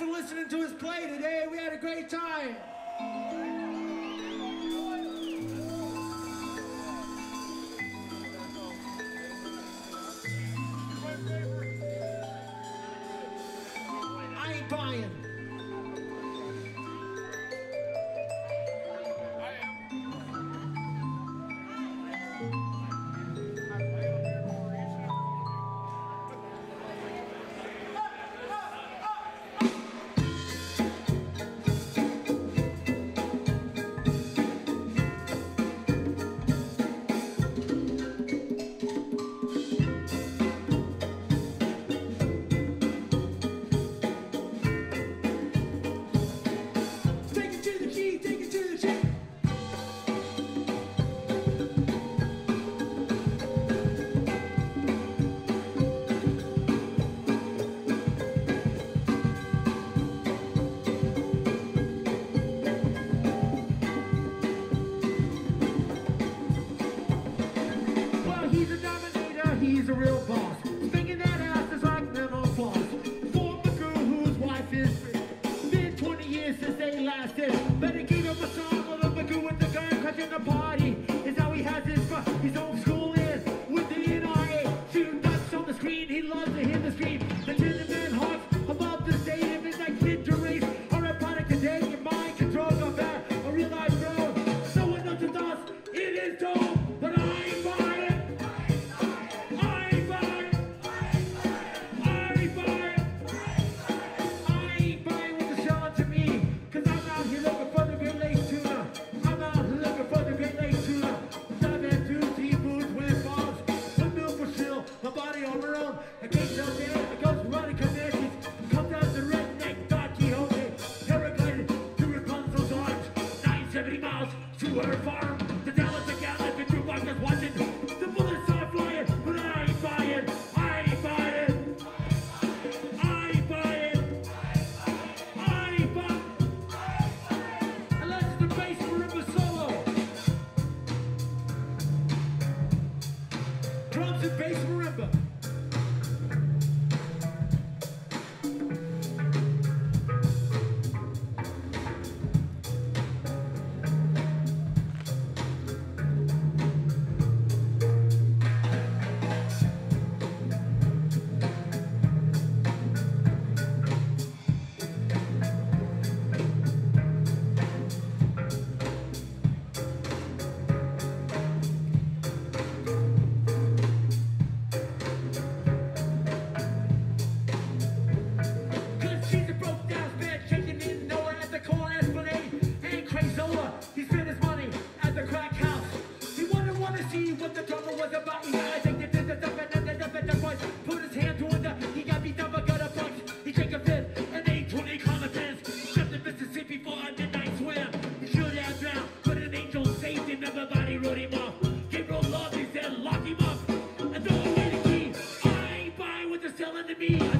for listening to us play today. We had a great time. I ain't buying. Telling me